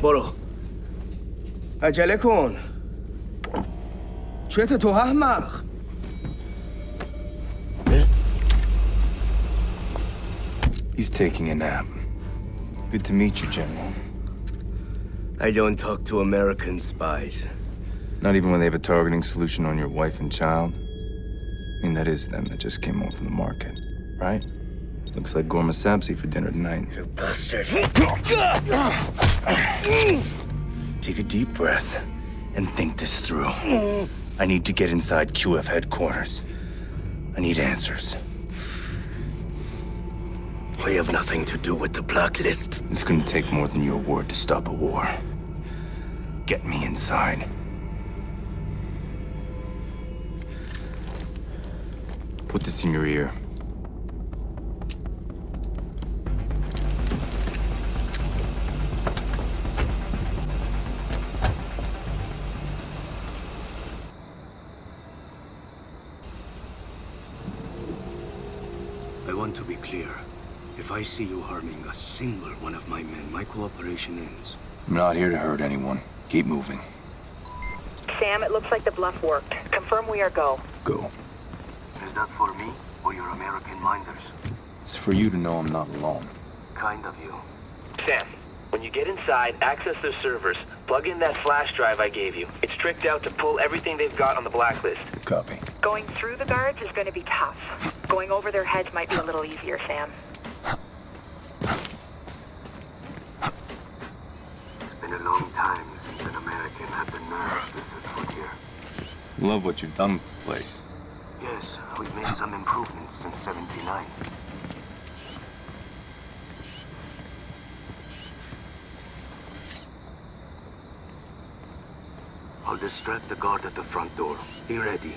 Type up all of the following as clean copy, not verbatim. برو عجله کن چته تو احمق He's taking a nap. Good to meet you, General. I don't talk to American spies. Not even when they have a targeting solution on your wife and child? I mean, that is them that just came home from the market, right? Looks like Gorma Sabzi for dinner tonight. You bastard. Take a deep breath and think this through. I need to get inside QF headquarters. I need answers. We have nothing to do with the blacklist. It's gonna take more than your word to stop a war. Get me inside. Put this in your ear. I want to be clear. If I see you harming a single one of my men, my cooperation ends. I'm not here to hurt anyone. Keep moving. Sam, it looks like the bluff worked. Confirm we are go. Go. Is that for me or your American minders? It's for you to know I'm not alone. Kind of you. Sam, when you get inside, access their servers. Plug in that flash drive I gave you. It's tricked out to pull everything they've got on the blacklist. Copy. Going through the guards is going to be tough. Going over their heads might be a little easier, Sam. It's been a long time since an American had the nerve to set foot here. Love what you've done with the place. Yes, we've made some improvements since '79. I'll distract the guard at the front door. Be ready.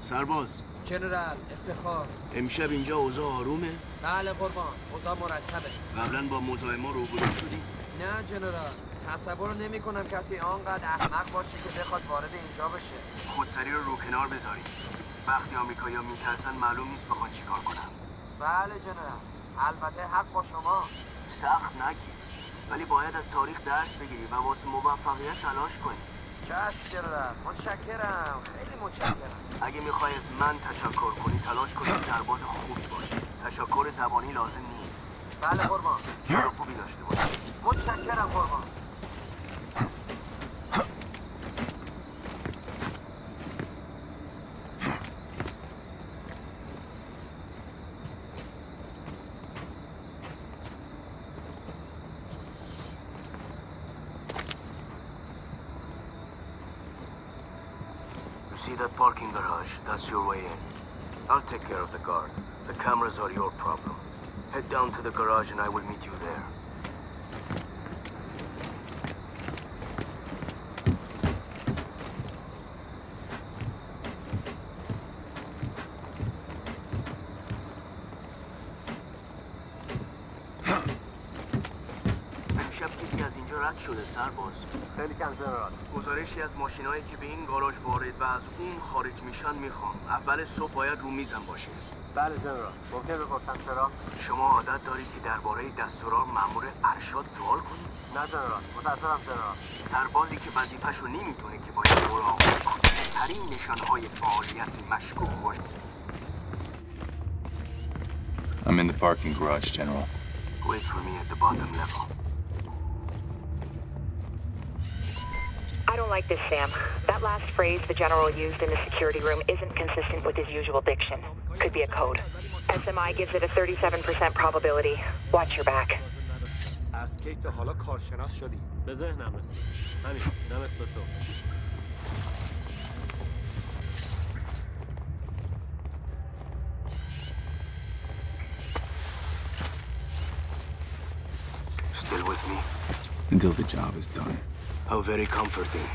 سرباز جنرال افتخار امشب اینجا اوضاع آرومه؟ بله قربان اوضاع مرتبه قبلا با موضوع ما روبرو شدی؟ نه جنرال تصور نمی کنم کسی آنقدر احمق باشه که بخواد وارد اینجا بشه خودسری رو رو کنار بذاری وقتی آمریکایی‌ها میترسن معلوم نیست بخواد چیکار کنن بله جنرال البته حق با شما سخت نگیر ولی باید از تاریخ درس بگیری و واسه موفقیت تلاش کنی چشم جنرال متشکرم خیلی متشکرم اگه میخوای از من تشکر کنی تلاش کنی سرباز خوبی باشی تشکر زبانی لازم نیست بله قربان شروع خوبی داشته باشی متشکرم قربان See that parking garage? That's your way in. I'll take care of the guard. The cameras are your problem. Head down to the garage and I will meet you there. گزارشی از ماشینایی که به این گاراژ وارد و از اون خارج میشن میخوام. اول صبح باید رو میزم باشه. بله جنرال. ممکن بپرسم چرا؟ شما عادت دارید که درباره دستورات مأمور ارشاد سوال کنید؟ نه جنرال. متأسفم جنرال. سربازی که وظیفه‌شو نمیتونه که باید اوراق کنه. ترین نشانهای فعالیت مشکوک باشه. I'm in the parking garage, General. Wait for me at the bottom level. I don't like this, Sam. That last phrase the General used in the security room isn't consistent with his usual diction. Could be a code. SMI gives it a 37% probability. Watch your back. Still with me? Until the job is done. How very comforting.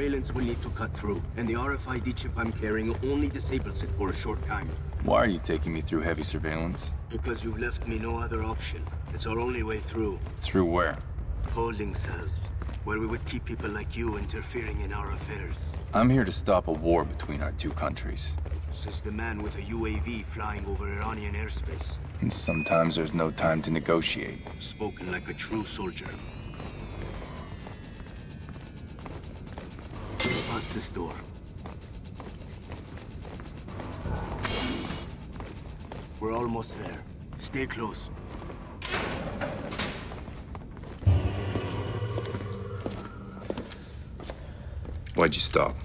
Valence will need to cut through, and the RFID chip I'm carrying only disables it for a short time. Why are you taking me through heavy surveillance? Because you've left me no other option. It's our only way through. Through where? Holding cells, where we would keep people like you interfering in our affairs. I'm here to stop a war between our two countries. Says the man with a UAV flying over Iranian airspace. And sometimes there's no time to negotiate. Spoken like a true soldier. Past this door. We're almost there. Stay close. Why'd you stop?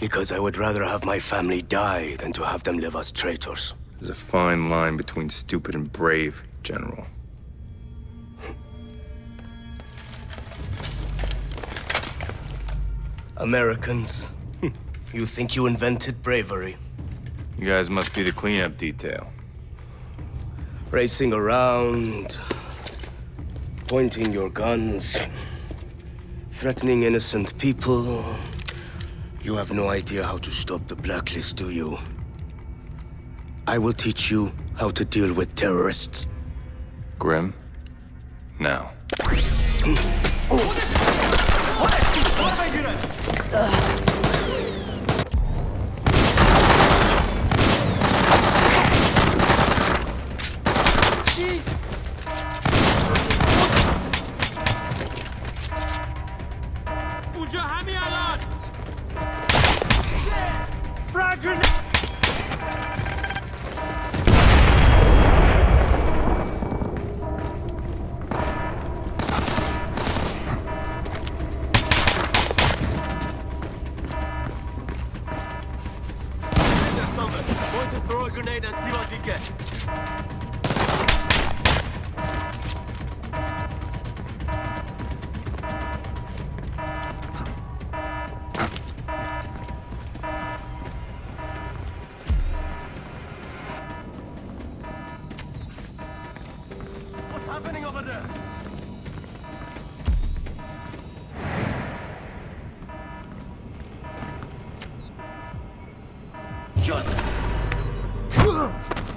Because I would rather have my family die than to have them live as traitors. There's a fine line between stupid and brave, General. Americans, you think you invented bravery? You guys must be the cleanup detail. Racing around, pointing your guns, threatening innocent people. You have no idea how to stop the Blacklist, do you? I will teach you how to deal with terrorists. Grim, now.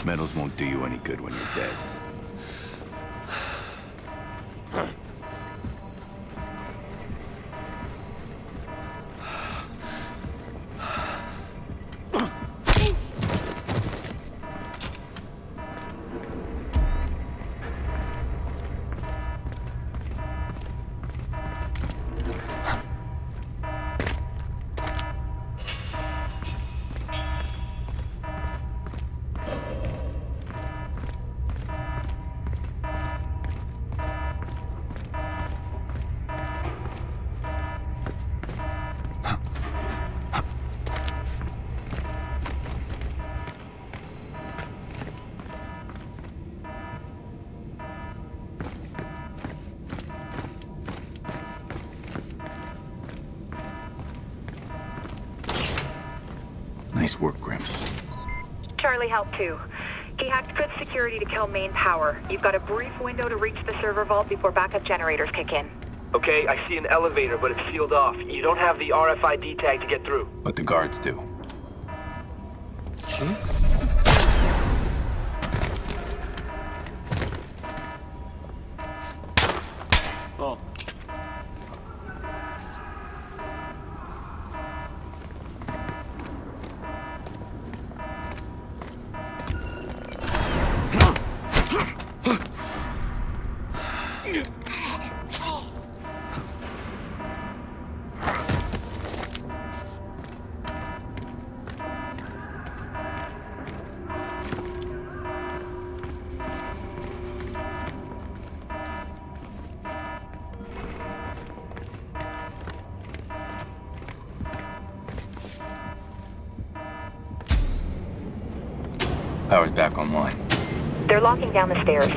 Medals won't do you any good when you're dead. Nice work, Grim. Charlie helped too. He hacked Quds security to kill main power. You've got a brief window to reach the server vault before backup generators kick in. Okay, I see an elevator, but it's sealed off. You don't have the RFID tag to get through. But the guards do. Power's back online. They're locking down the stairs.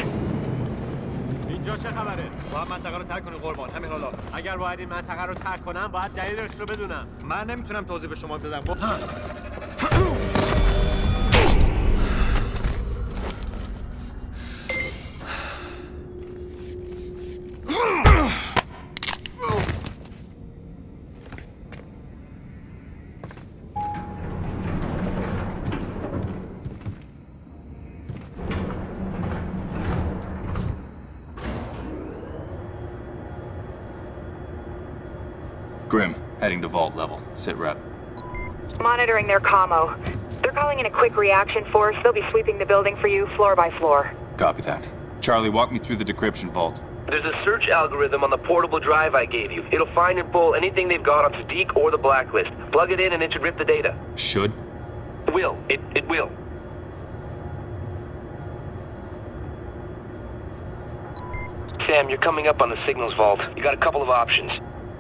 Grim, heading to vault level. Sit rep. Monitoring their commo. They're calling in a quick reaction force. They'll be sweeping the building for you, floor by floor. Copy that. Charlie, walk me through the decryption vault. There's a search algorithm on the portable drive I gave you. It'll find and pull anything they've got on Sadiq or the Blacklist. Plug it in and it should rip the data. Should? Will. It will. Sam, you're coming up on the signals vault. You got a couple of options.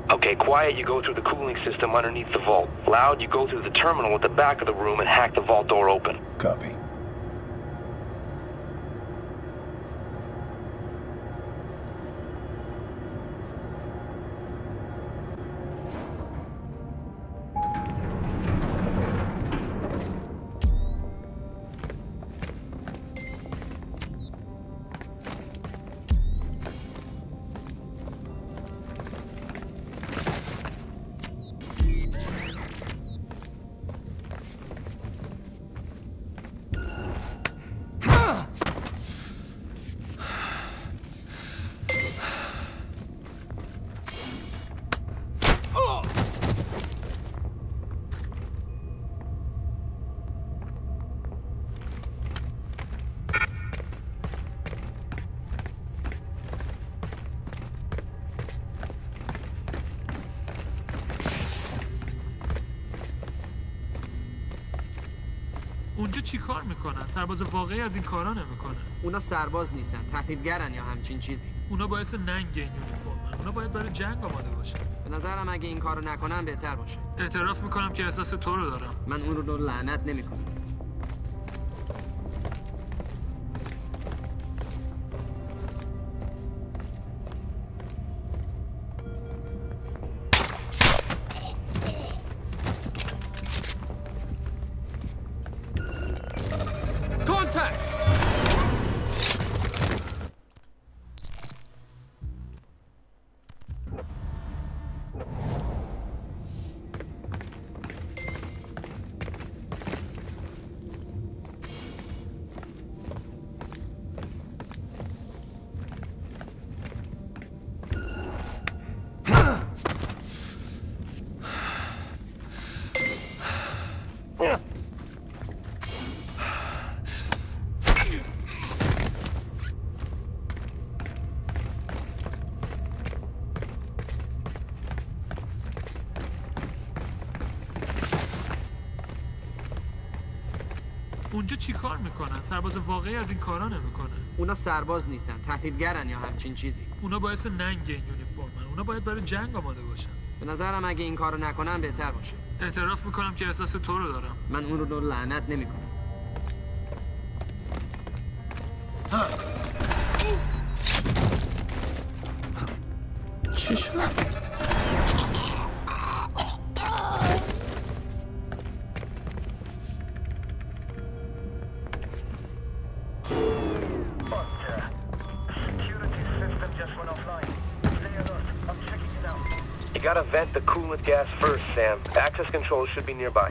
Okay, quiet, you go through the cooling system underneath the vault. Loud, you go through the terminal at the back of the room and hack the vault door open. Copy. اونجا چی کار میکنن؟ سرباز واقعی از این کارا نمیکنن. اونا سرباز نیستن، تحلیلگرن یا همچین چیزی. اونا باعث ننگ این یونیفرمن. اونا باید برای جنگ آماده باشن. به نظرم اگه این کارو نکنن بهتر باشه. اعتراف میکنم که احساس تو رو دارم. من اون رو لعنت نمیکنم. اونجا چی کار میکنن؟ سرباز واقعی از این کارا نمیکنن. اونا سرباز نیستن، تحلیلگرن یا همچین چیزی. اونا باعث ننگ این یونیفرمن. اونا باید برای جنگ آماده باشن. به نظرم اگه این کارو نکنن بهتر باشه. اعتراف میکنم که احساس تو رو دارم. من اون رو لعنت نمیکنم. چی شد؟ Vent the coolant gas first, Sam. Access control should be nearby.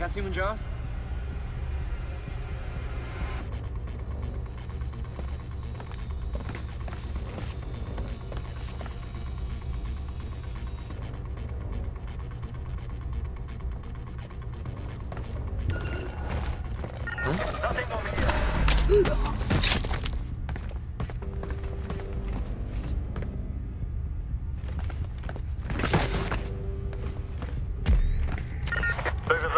کسی اونجاست؟ Briggs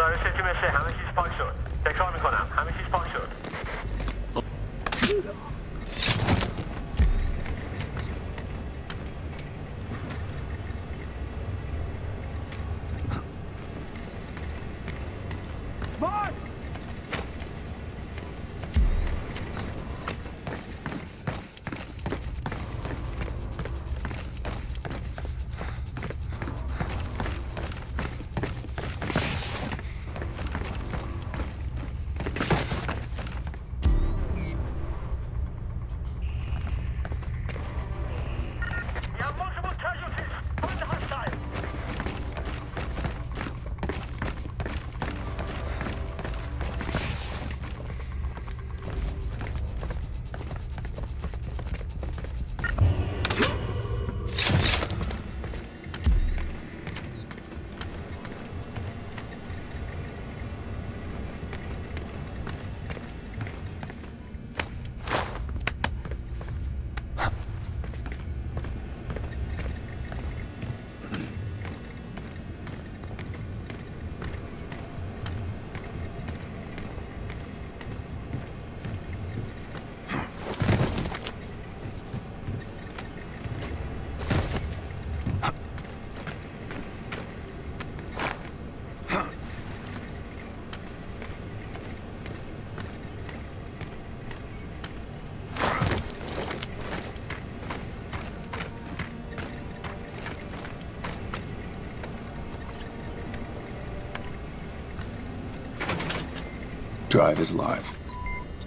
Drive is live.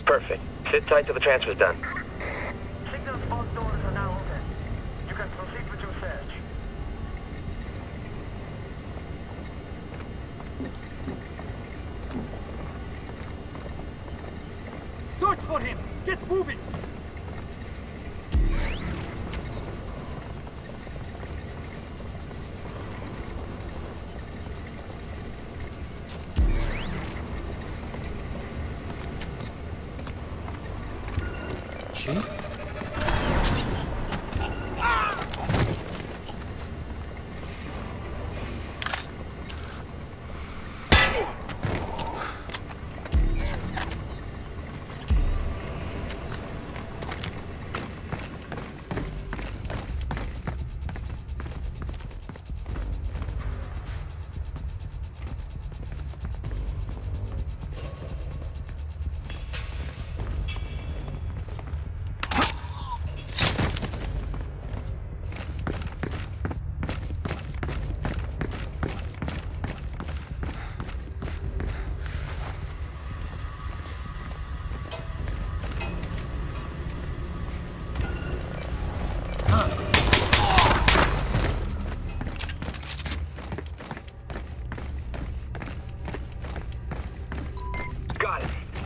Perfect. Sit tight till the transfer's done. Signal box doors are now open. You can proceed with your search. Search for him! Get moving!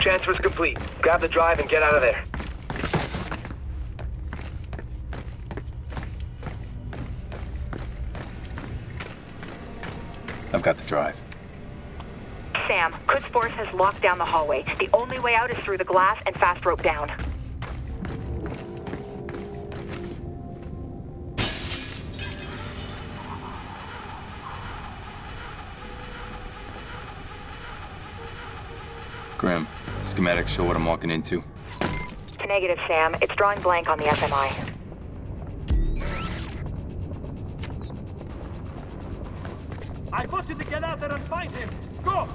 Transfer's complete. Grab the drive and get out of there. I've got the drive. Sam, Quds Force has locked down the hallway. The only way out is through the glass and fast rope down. Grim. Schematics show what I'm walking into. Negative, Sam. It's drawing blank on the FMI. I want you to get out there and find him! Go!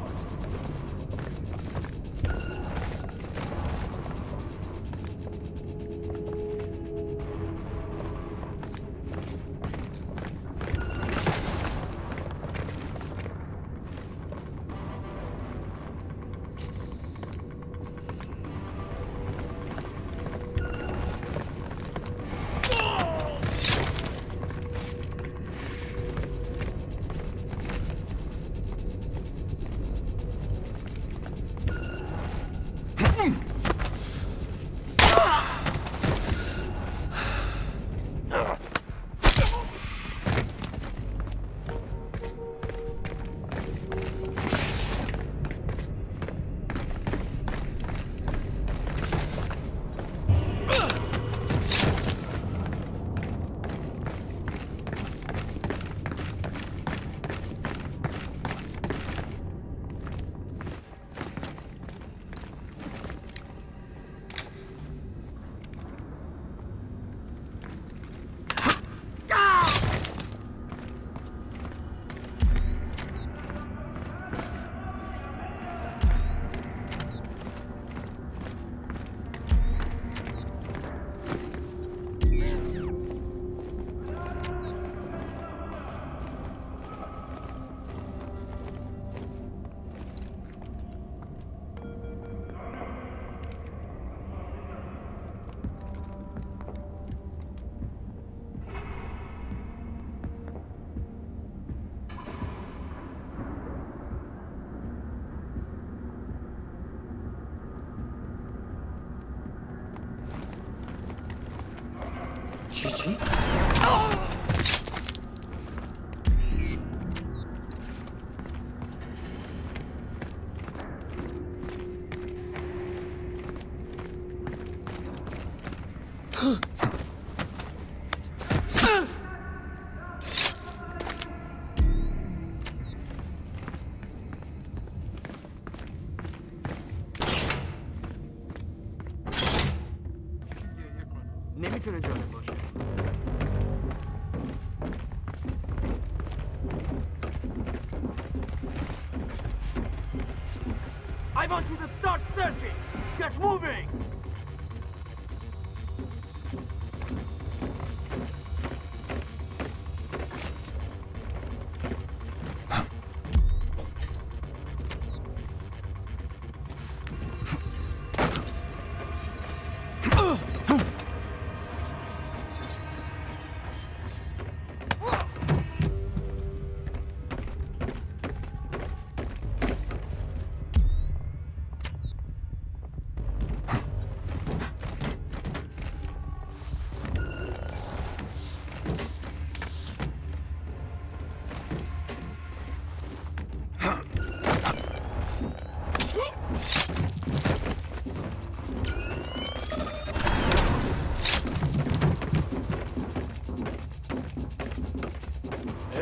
I want you to start searching! Get moving!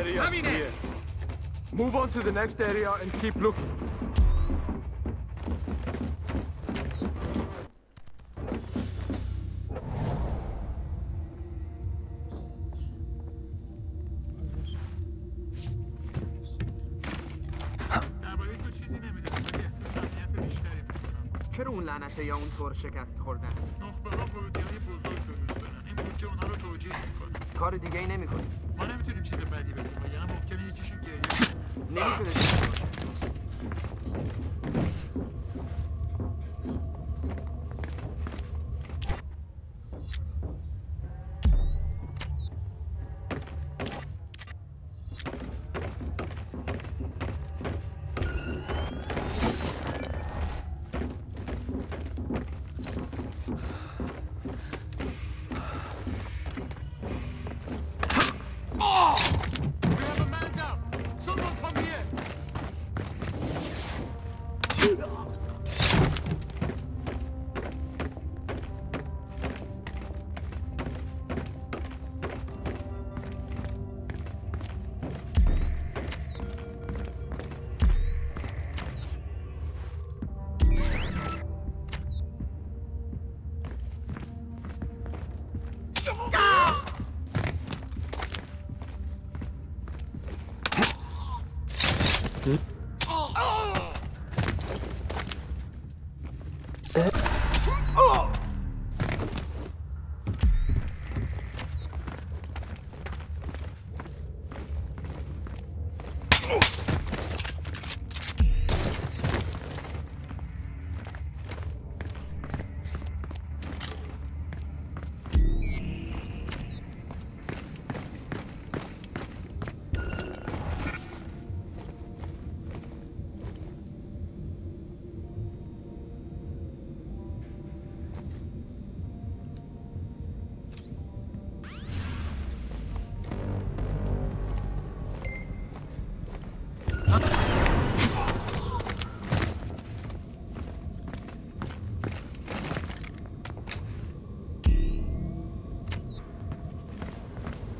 Area's clear. Move on to the next area and keep looking. اون طور شکست خوردن نخبه ها فرودگاهی بزرگ رو دوست دارن این بودجه اونا رو توجیه میکنه کار دیگه ای نمیکنه ما نمیتونیم چیز بدی بدیم و یعنی ممکنه یکیشون گریه نمیتونه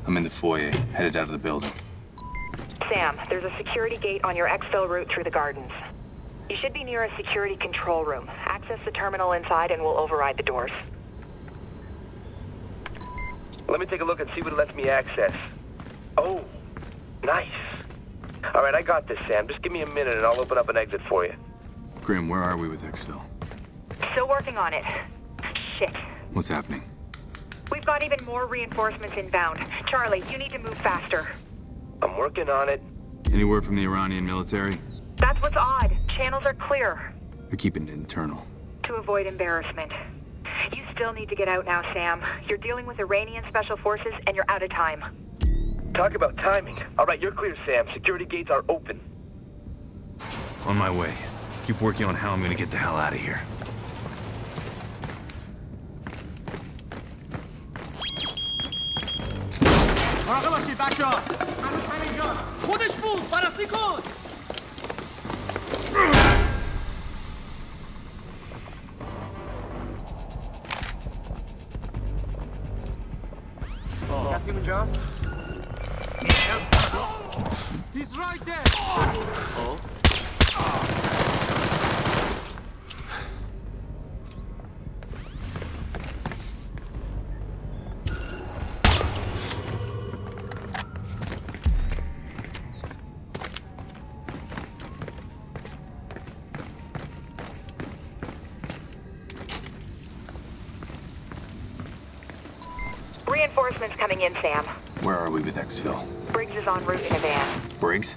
I'm in the foyer, headed out of the building. Sam, there's a security gate on your exfil route through the gardens. You should be near a security control room. Access the terminal inside and we'll override the doors. Let me take a look and see what it lets me access. Oh, nice. All right, I got this, Sam. Just give me a minute and I'll open up an exit for you. Grim, where are we with exfil? Still working on it. Shit. What's happening? We've got even more reinforcements inbound. Charlie, you need to move faster. I'm working on it. Any word from the Iranian military? That's what's odd. Channels are clear. They're keeping it internal. To avoid embarrassment. You still need to get out now, Sam. You're dealing with Iranian special forces and you're out of time. Talk about timing. All right, you're clear, Sam. Security gates are open. On my way. Keep working on how I'm gonna get the hell out of here. مراقب باشید بچه‌ها هنوز همینجاست خودش بود بررسی کن کسی اونجاست؟ He's right there. Reinforcements coming in, Sam. Where are we with exfil? Briggs is en route in a van. Briggs?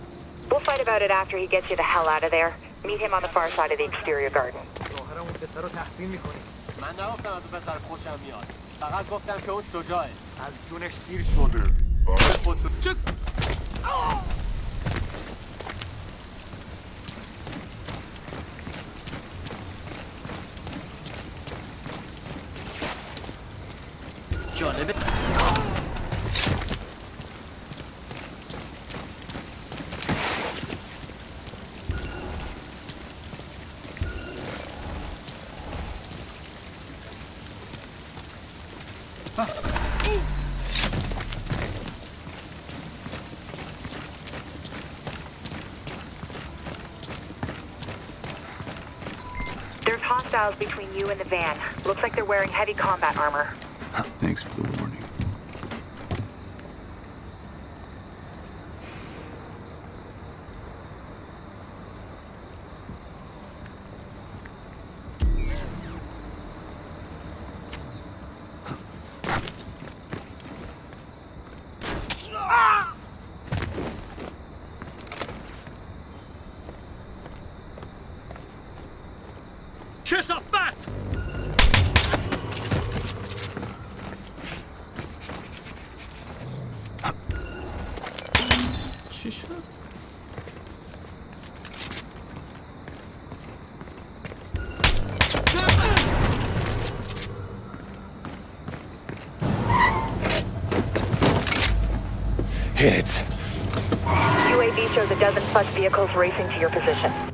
We'll fight about it after he gets you the hell out of there. Meet him on the far side of the exterior garden. hostiles between you and the van. Looks like they're wearing heavy combat armor. Thanks for the warning. Hit it. UAV shows a dozen plus vehicles racing to your position.